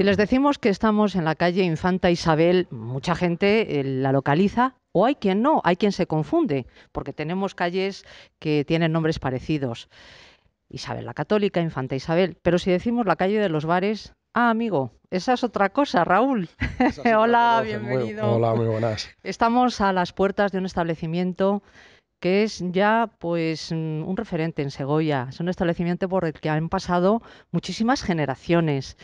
Si les decimos que estamos en la calle Infanta Isabel, mucha gente la localiza, o hay quien no, hay quien se confunde, porque tenemos calles que tienen nombres parecidos. Isabel la Católica, Infanta Isabel. Pero si decimos la calle de los bares, ah, amigo, esa es otra cosa, Raúl. Hola, bienvenido. Hola, muy buenas. Estamos a las puertas de un establecimiento que es ya pues un referente en Segovia. Es un establecimiento por el que han pasado muchísimas generaciones.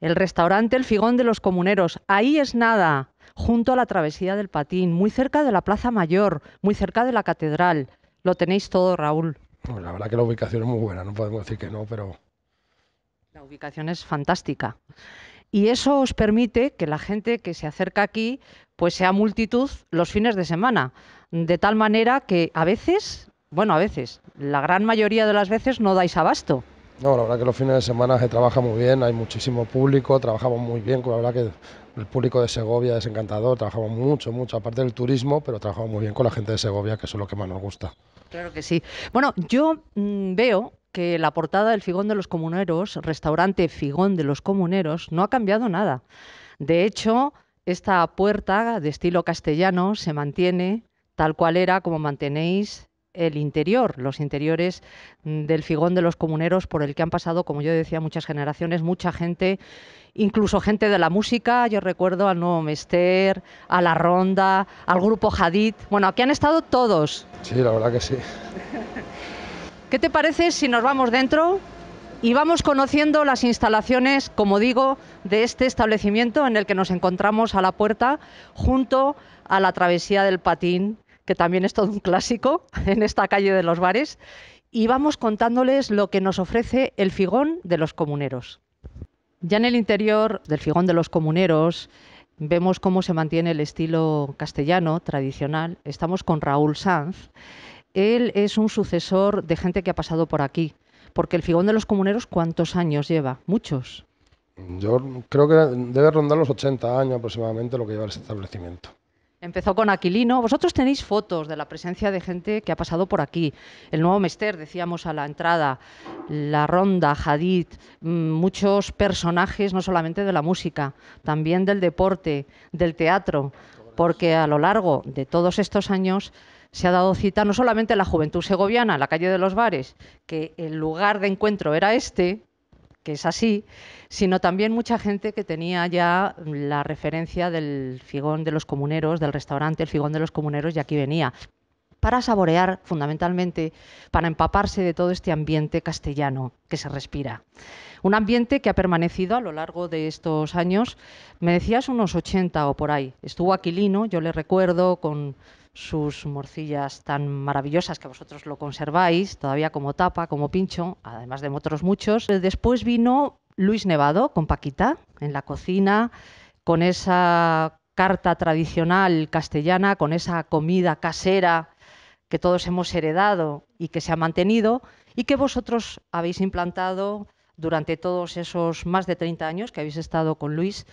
El restaurante El Figón de los Comuneros, ahí es nada, junto a la Travesía del Patín, muy cerca de la Plaza Mayor, muy cerca de la Catedral. Lo tenéis todo, Raúl. Pues la verdad que la ubicación es muy buena, no podemos decir que no, pero... La ubicación es fantástica. Y eso os permite que la gente que se acerca aquí pues sea multitud los fines de semana. De tal manera que a veces, bueno, a veces, la gran mayoría de las veces no dais abasto. No, la verdad que los fines de semana se trabaja muy bien, hay muchísimo público, trabajamos muy bien, la verdad que el público de Segovia es encantador, trabajamos mucho, mucho, aparte del turismo, pero trabajamos muy bien con la gente de Segovia, que eso es lo que más nos gusta. Claro que sí. Bueno, yo veo que la portada del Figón de los Comuneros, restaurante Figón de los Comuneros, no ha cambiado nada. De hecho, esta puerta de estilo castellano se mantiene tal cual era, como mantenéis el interior, los interiores del Figón de los Comuneros, por el que han pasado, como yo decía, muchas generaciones, mucha gente, incluso gente de la música. Yo recuerdo al Nuevo Mester, a La Ronda, al grupo Jadid. Bueno, aquí han estado todos. Sí, la verdad que sí. ¿Qué te parece si nos vamos dentro y vamos conociendo las instalaciones, como digo, de este establecimiento en el que nos encontramos a la puerta, junto a la Travesía del Patín, que también es todo un clásico en esta calle de los bares, y vamos contándoles lo que nos ofrece el Figón de los Comuneros. Ya en el interior del Figón de los Comuneros vemos cómo se mantiene el estilo castellano tradicional. Estamos con Raúl Sanz. Él es un sucesor de gente que ha pasado por aquí, porque el Figón de los Comuneros, ¿cuántos años lleva? Muchos. Yo creo que debe rondar los 80 años aproximadamente lo que lleva ese establecimiento. Empezó con Aquilino. Vosotros tenéis fotos de la presencia de gente que ha pasado por aquí. El Nuevo Mester, decíamos a la entrada, La Ronda, Jadid, muchos personajes, no solamente de la música, también del deporte, del teatro, porque a lo largo de todos estos años se ha dado cita no solamente a la juventud segoviana, la calle de los bares, que el lugar de encuentro era este, que es así, sino también mucha gente que tenía ya la referencia del Figón de los Comuneros, del restaurante El Figón de los Comuneros, y aquí venía para saborear, fundamentalmente, para empaparse de todo este ambiente castellano que se respira. Un ambiente que ha permanecido a lo largo de estos años, me decías unos 80 o por ahí. Estuvo Aquilino, yo le recuerdo, con sus morcillas tan maravillosas que vosotros lo conserváis, todavía como tapa, como pincho, además de otros muchos. Después vino Luis Nevado con Paquita en la cocina, con esa carta tradicional castellana, con esa comida casera que todos hemos heredado y que se ha mantenido y que vosotros habéis implantado durante todos esos más de 30 años que habéis estado con Luis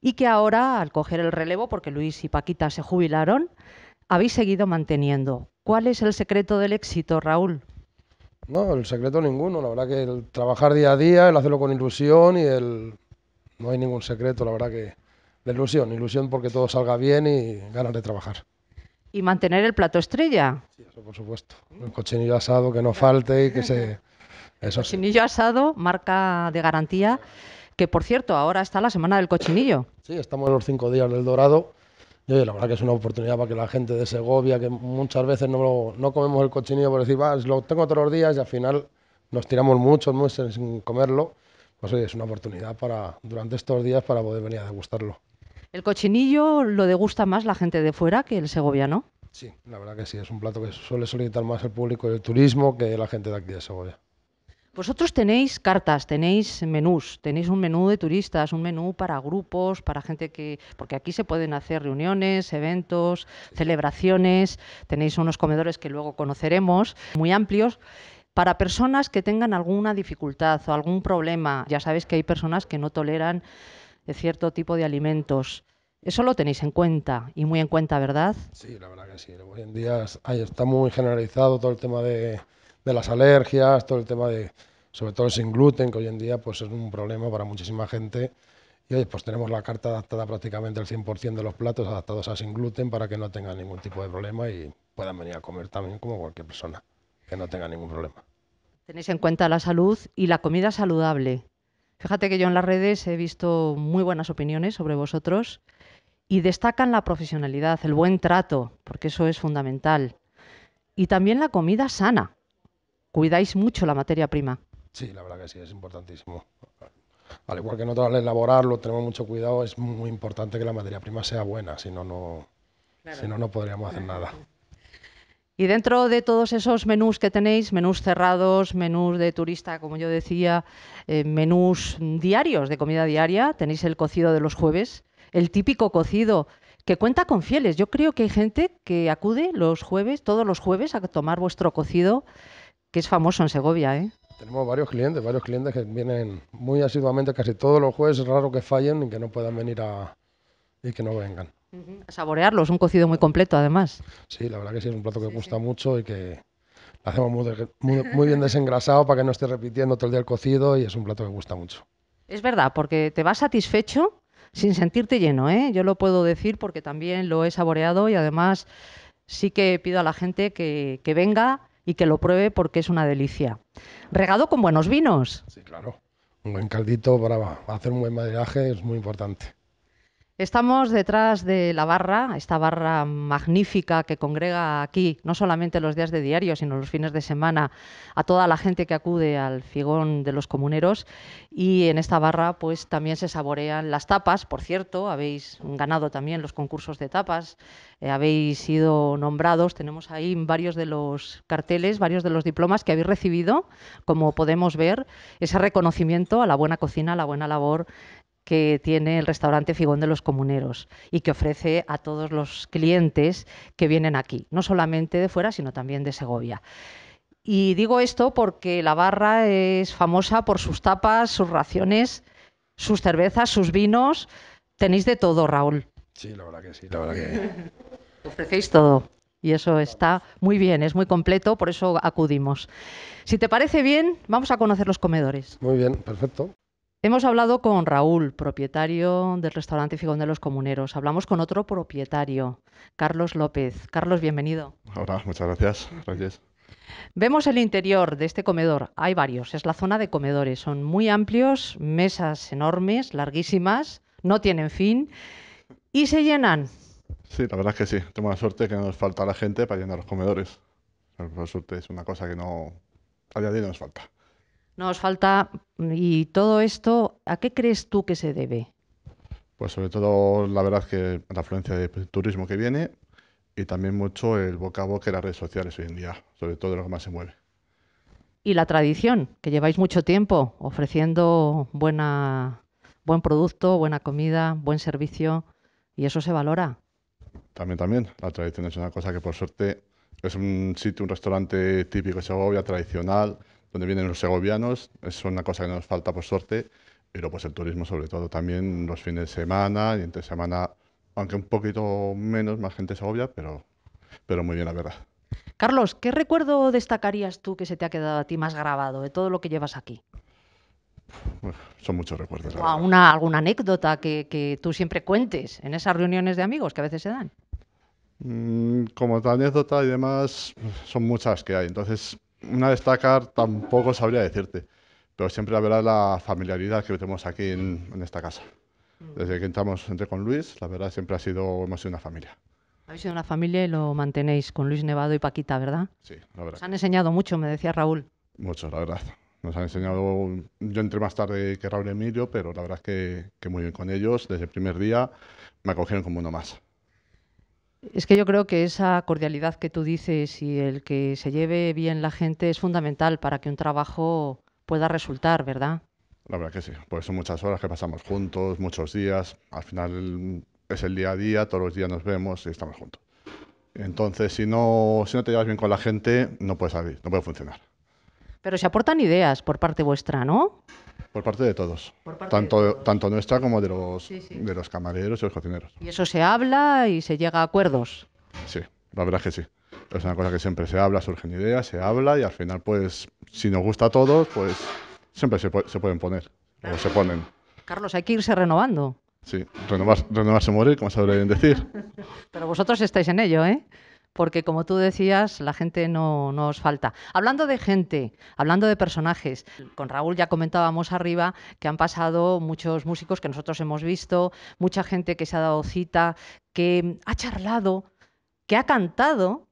y que ahora, al coger el relevo, porque Luis y Paquita se jubilaron, habéis seguido manteniendo. ¿Cuál es el secreto del éxito, Raúl? No, el secreto ninguno. La verdad que el trabajar día a día, el hacerlo con ilusión y el... No hay ningún secreto, la verdad que... La ilusión, ilusión porque todo salga bien y ganas de trabajar. ¿Y mantener el plato estrella? Sí, eso por supuesto. El cochinillo asado que no falte y que se... Eso sí. Cochinillo asado, marca de garantía, que por cierto, ahora está la semana del cochinillo. Sí, estamos en los 5 días del Dorado. Y oye, la verdad que es una oportunidad para que la gente de Segovia, que muchas veces no comemos el cochinillo por decir, va, lo tengo todos los días y al final nos tiramos muchos meses sin comerlo, pues oye, es una oportunidad para, durante estos días, para poder venir a degustarlo. ¿El cochinillo lo degusta más la gente de fuera que el segoviano? Sí, la verdad que sí, es un plato que suele solicitar más el público del turismo que la gente de aquí de Segovia. Vosotros tenéis cartas, tenéis menús, tenéis un menú de turistas, un menú para grupos, para gente que... Porque aquí se pueden hacer reuniones, eventos, celebraciones, tenéis unos comedores que luego conoceremos, muy amplios, para personas que tengan alguna dificultad o algún problema. Ya sabéis que hay personas que no toleran cierto tipo de alimentos. Eso lo tenéis en cuenta, y muy en cuenta, ¿verdad? Sí, la verdad que sí. Hoy en día está muy generalizado todo el tema de las alergias, todo el tema de, sobre todo sin gluten, que hoy en día pues es un problema para muchísima gente Y oye, pues tenemos la carta adaptada prácticamente al 100% de los platos, adaptados a sin gluten para que no tengan ningún tipo de problema y puedan venir a comer también como cualquier persona, que no tenga ningún problema. Tenéis en cuenta la salud y la comida saludable. Fíjate que yo en las redes he visto muy buenas opiniones sobre vosotros y destacan la profesionalidad, el buen trato, porque eso es fundamental. Y también la comida sana. Cuidáis mucho la materia prima. Sí, la verdad que sí, es importantísimo. Al igual que nosotros al elaborarlo tenemos mucho cuidado, es muy importante que la materia prima sea buena, si no, no, claro, si no, no podríamos hacer nada. Y dentro de todos esos menús que tenéis, menús cerrados, menús de turista, como yo decía, menús diarios, de comida diaria, tenéis el cocido de los jueves, el típico cocido que cuenta con fieles. Yo creo que hay gente que acude los jueves, todos los jueves, a tomar vuestro cocido, que es famoso en Segovia, ¿eh? Tenemos varios clientes que vienen muy asiduamente casi todos los jueves, es raro que fallen y que no puedan venir y que no vengan. A saborearlo, es un cocido muy completo además. Sí, la verdad que sí, es un plato que gusta mucho y que lo hacemos muy bien desengrasado para que no esté repitiendo todo el día el cocido y es un plato que gusta mucho. Es verdad, porque te vas satisfecho sin sentirte lleno, ¿eh? Yo lo puedo decir porque también lo he saboreado y además sí que pido a la gente que venga y que lo pruebe porque es una delicia. Regado con buenos vinos. Sí, claro. Un buen caldito para hacer un buen maridaje es muy importante. Estamos detrás de la barra, esta barra magnífica que congrega aquí, no solamente los días de diario, sino los fines de semana, a toda la gente que acude al Figón de los Comuneros. Y en esta barra pues también se saborean las tapas, por cierto, habéis ganado también los concursos de tapas, habéis sido nombrados, tenemos ahí varios de los carteles, varios de los diplomas que habéis recibido, como podemos ver, ese reconocimiento a la buena cocina, a la buena labor que tiene el restaurante Figón de los Comuneros y que ofrece a todos los clientes que vienen aquí, no solamente de fuera, sino también de Segovia. Y digo esto porque la barra es famosa por sus tapas, sus raciones, sus cervezas, sus vinos. Tenéis de todo, Raúl. Sí, la verdad que sí, la verdad que... Ofrecéis todo y eso está muy bien, es muy completo, por eso acudimos. Si te parece bien, vamos a conocer los comedores. Muy bien, perfecto. Hemos hablado con Raúl, propietario del restaurante Figón de los Comuneros. Hablamos con otro propietario, Carlos López. Carlos, bienvenido. Hola, muchas gracias. Gracias. Vemos el interior de este comedor. Hay varios. Es la zona de comedores. Son muy amplios, mesas enormes, larguísimas, no tienen fin y se llenan. Sí, la verdad es que sí. Tengo la suerte que no nos falta la gente para llenar los comedores. Por suerte es una cosa que no... a día de hoy no nos falta. Nos falta... ¿Y todo esto a qué crees tú que se debe? Pues sobre todo, la verdad, que la afluencia de turismo que viene y también mucho el boca a boca en las redes sociales hoy en día, sobre todo de lo que más se mueve. Y la tradición, que lleváis mucho tiempo ofreciendo buen producto, buena comida, buen servicio, y eso se valora. También. La tradición es una cosa que, por suerte, es un sitio, un restaurante típico de Segovia, tradicional, donde vienen los segovianos, es una cosa que nos falta por suerte, pero pues el turismo sobre todo también los fines de semana y entre semana, aunque un poquito menos, más gente segovia, pero muy bien la verdad. Carlos, ¿qué recuerdo destacarías tú que se te ha quedado a ti más grabado de todo lo que llevas aquí? Uf, son muchos recuerdos. O ¿alguna anécdota que tú siempre cuentes en esas reuniones de amigos que a veces se dan? Como anécdota y demás, son muchas que hay, entonces... Una destacar tampoco sabría decirte, pero siempre la verdad la familiaridad que tenemos aquí en esta casa. Desde que entré con Luis, la verdad siempre hemos sido una familia. Habéis sido una familia y lo mantenéis con Luis Nevado y Paquita, ¿verdad? Sí, la verdad. Os han enseñado mucho, me decía Raúl. Mucho, la verdad. Nos han enseñado, yo entré más tarde que Raúl y Emilio, pero la verdad es que muy bien con ellos. Desde el primer día me acogieron como uno más. Es que yo creo que esa cordialidad que tú dices y el que se lleve bien la gente es fundamental para que un trabajo pueda resultar, ¿verdad? La verdad que sí, porque son muchas horas que pasamos juntos, muchos días, al final es el día a día, todos los días nos vemos y estamos juntos. Entonces, si no te llevas bien con la gente, no puedes salir, no puede funcionar. Pero se aportan ideas por parte vuestra, ¿no? Por parte de todos, tanto nuestra como de los camareros y los cocineros. Y eso se habla y se llega a acuerdos. Sí, la verdad es que sí. Es una cosa que siempre se habla, surgen ideas, se habla y al final, pues, si nos gusta a todos, pues siempre se pueden poner, o se ponen. Carlos, hay que irse renovando. Sí, renovarse o morir, como sabrán decir. Pero vosotros estáis en ello, ¿eh? Porque, como tú decías, la gente no os falta. Hablando de gente, hablando de personajes, con Raúl ya comentábamos arriba que han pasado muchos músicos que nosotros hemos visto, mucha gente que se ha dado cita, que ha charlado, que ha cantado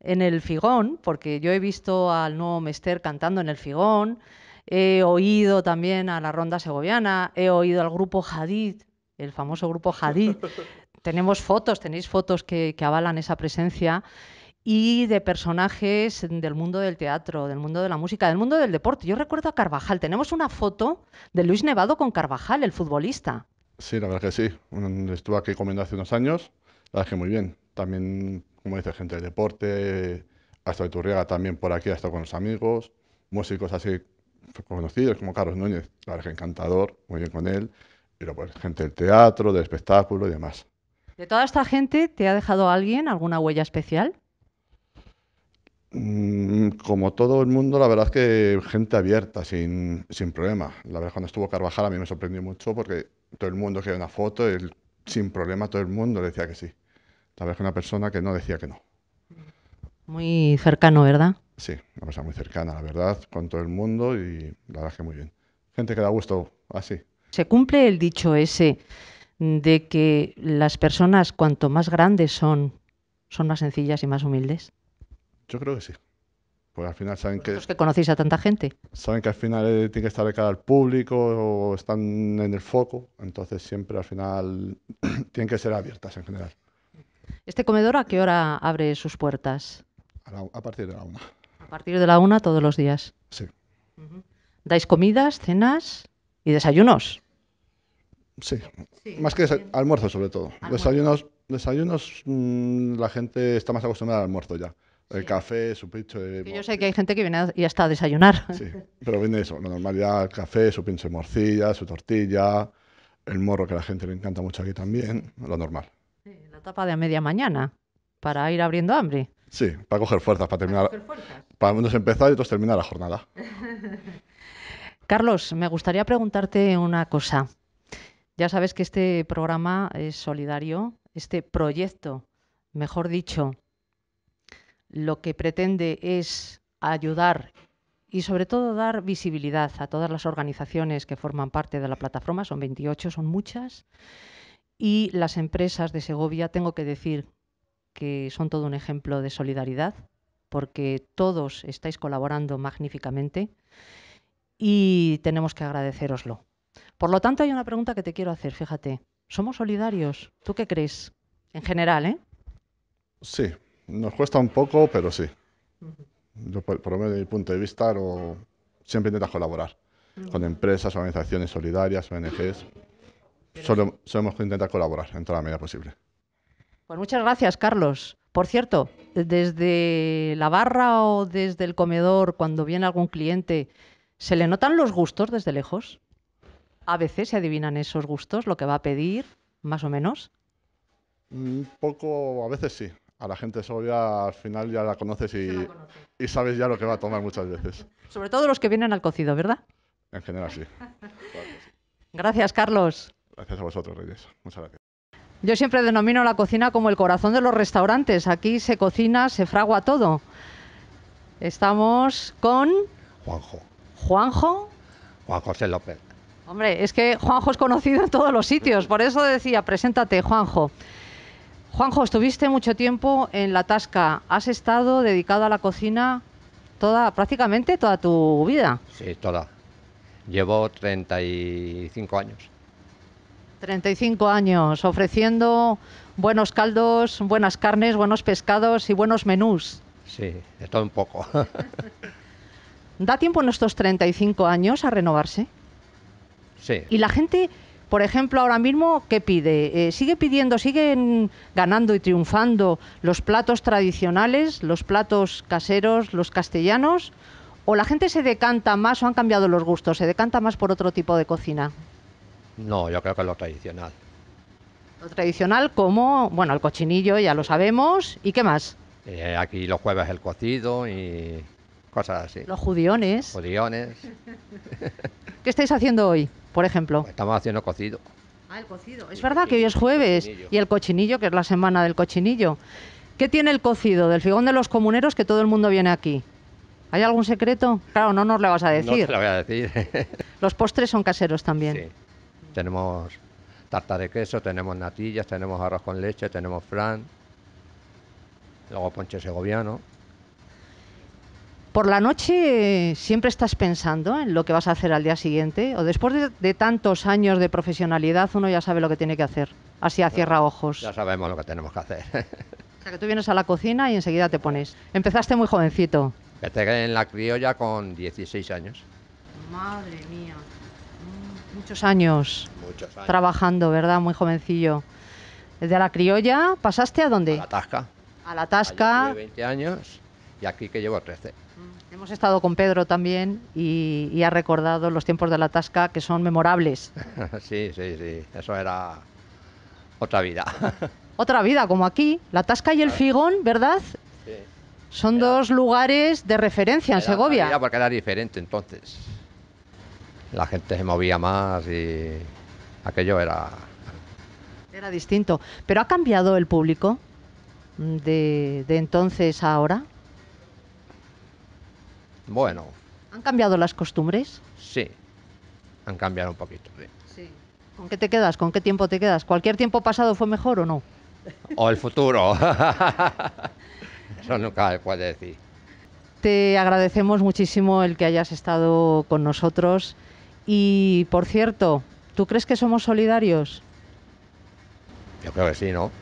en el Figón, porque yo he visto al Nuevo Mester cantando en el Figón, he oído también a La Ronda segoviana, he oído al grupo Jadid, el famoso grupo Jadid. Tenemos fotos, tenéis fotos que avalan esa presencia, y de personajes del mundo del teatro, del mundo de la música, del mundo del deporte. Yo recuerdo a Carvajal. Tenemos una foto de Luis Nevado con Carvajal, el futbolista. Sí, la verdad que sí. Estuve aquí comiendo hace unos años. La verdad que muy bien. También, como dice, gente del deporte, hasta Iturriaga también por aquí, hasta con los amigos. Músicos así conocidos como Carlos Núñez. La verdad que encantador, muy bien con él. Pero pues gente del teatro, del espectáculo y demás. ¿De toda esta gente te ha dejado alguien alguna huella especial? Como todo el mundo, la verdad es que gente abierta, sin problema. La verdad, cuando estuvo Carvajal a mí me sorprendió mucho porque todo el mundo quería una foto, él, sin problema, todo el mundo le decía que sí. La verdad es que una persona que no decía que no. Muy cercano, ¿verdad? Sí, una persona muy cercana, la verdad, con todo el mundo, y la verdad es que muy bien. Gente que da gusto, así. Se cumple el dicho ese de que las personas, cuanto más grandes son más sencillas y más humildes. Yo creo que sí. Pues al final saben que... ¿Es que conocéis a tanta gente? Saben que al final tienen que estar de cara al público o están en el foco. Entonces siempre al final tienen que ser abiertas en general. ¿Este comedor a qué hora abre sus puertas? A partir de la 1. A partir de la 1 todos los días. Sí. Uh-huh. ¿Dais comidas, cenas y desayunos? Sí. Sí, más que almuerzo sobre todo. ¿Almuerzo? Desayunos la gente está más acostumbrada al almuerzo ya. El sí. Café, su pincho de... Yo sé que hay gente que viene y hasta a desayunar. Sí, pero viene eso, la normalidad, el café, su pincho de morcilla, su tortilla, el morro que a la gente le encanta mucho aquí también, lo normal. Sí, la tapa de a media mañana, para ir abriendo hambre. Sí, para coger fuerzas, para terminar... ¿Para coger fuerzas? Para unos empezar y otros terminar la jornada. Carlos, me gustaría preguntarte una cosa. Ya sabes que este programa es solidario, este proyecto, mejor dicho, lo que pretende es ayudar y sobre todo dar visibilidad a todas las organizaciones que forman parte de la plataforma, son 28, son muchas, y las empresas de Segovia, tengo que decir que son todo un ejemplo de solidaridad, porque todos estáis colaborando magníficamente y tenemos que agradecéroslo. Por lo tanto, hay una pregunta que te quiero hacer, fíjate. ¿Somos solidarios? ¿Tú qué crees? En general, ¿eh? Sí, nos cuesta un poco, pero sí. Yo, por lo menos desde mi punto de vista, siempre intentas colaborar con empresas, organizaciones solidarias, ONGs. Solemos intentar colaborar en toda la medida posible. Pues muchas gracias, Carlos. Por cierto, desde la barra o desde el comedor, cuando viene algún cliente, ¿se le notan los gustos desde lejos? A veces se adivinan esos gustos, lo que va a pedir, más o menos. Un poco, a veces sí. A la gente sobria al final ya la conoces y sabes ya lo que va a tomar muchas veces. Sobre todo los que vienen al cocido, ¿verdad? En general sí. Gracias, Carlos. Gracias a vosotros, Reyes. Muchas gracias. Yo siempre denomino la cocina como el corazón de los restaurantes. Aquí se cocina, se fragua todo. Estamos con... Juanjo. Juan José López. Hombre, es que Juanjo es conocido en todos los sitios, por eso decía, preséntate, Juanjo. Juanjo, estuviste mucho tiempo en La Tasca, has estado dedicado a la cocina prácticamente toda tu vida. Sí, toda. Llevo 35 años. 35 años, ofreciendo buenos caldos, buenas carnes, buenos pescados y buenos menús. Sí, de todo un poco. ¿Da tiempo en estos 35 años a renovarse? Sí. Y la gente, por ejemplo, ahora mismo, ¿qué pide? ¿Sigue pidiendo, siguen ganando y triunfando los platos tradicionales, los platos caseros, los castellanos? ¿O la gente se decanta más o han cambiado los gustos? ¿Se decanta más por otro tipo de cocina? No, yo creo que lo tradicional. Lo tradicional como, bueno, el cochinillo ya lo sabemos. ¿Y qué más? Aquí los jueves el cocido y cosas así. Los judiones. ¿Qué estáis haciendo hoy? por ejemplo? Estamos haciendo cocido. Ah, el cocido. Es verdad que hoy es jueves y el cochinillo, que es la semana del cochinillo. ¿Qué tiene el cocido del Figón de los Comuneros que todo el mundo viene aquí? ¿Hay algún secreto? Claro, no nos lo vas a decir. No te lo voy a decir. Los postres son caseros también. Sí. Tenemos tarta de queso, tenemos natillas, tenemos arroz con leche, tenemos flan, luego ponche segoviano. Por la noche siempre estás pensando en lo que vas a hacer al día siguiente, o después de tantos años de profesionalidad uno ya sabe lo que tiene que hacer, así a cierra ojos. Ya sabemos lo que tenemos que hacer. O sea, que tú vienes a la cocina y enseguida te pones. Empezaste muy jovencito. Empecé en La Criolla con 16 años. Madre mía. Muchos años. Muchos años. Trabajando, ¿verdad? Muy jovencillo. Desde La Criolla, ¿pasaste a dónde? A La Tasca. A La Tasca. Allí tuve 20 años y aquí que llevo 13. Hemos estado con Pedro también y ha recordado los tiempos de La Tasca, que son memorables. Sí, sí, sí. Eso era otra vida. Otra vida, como aquí. La Tasca y el Figón, ¿verdad? Sí. Son dos lugares de referencia en Segovia. Era porque era diferente entonces. La gente se movía más y aquello era... Era distinto. ¿Pero ha cambiado el público de entonces a ahora? Bueno... ¿Han cambiado las costumbres? Sí, han cambiado un poquito, sí. Sí. ¿Con qué te quedas? ¿Con qué tiempo te quedas? ¿Cualquier tiempo pasado fue mejor o no? O el futuro. Eso nunca se puede decir. Te agradecemos muchísimo el que hayas estado con nosotros. Y, por cierto, ¿tú crees que somos solidarios? Yo creo que sí, ¿no?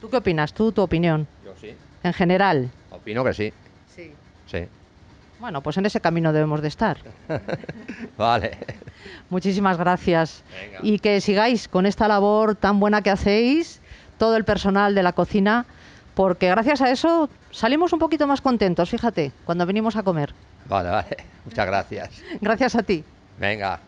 ¿Tú qué opinas? ¿Tú, tu opinión? Yo sí. ¿En general? Opino que sí. Sí. Sí. Bueno, pues en ese camino debemos de estar. Vale. Muchísimas gracias. Venga. Y que sigáis con esta labor tan buena que hacéis, todo el personal de la cocina, porque gracias a eso salimos un poquito más contentos, fíjate, cuando venimos a comer. Vale, vale. Muchas gracias. Gracias a ti. Venga.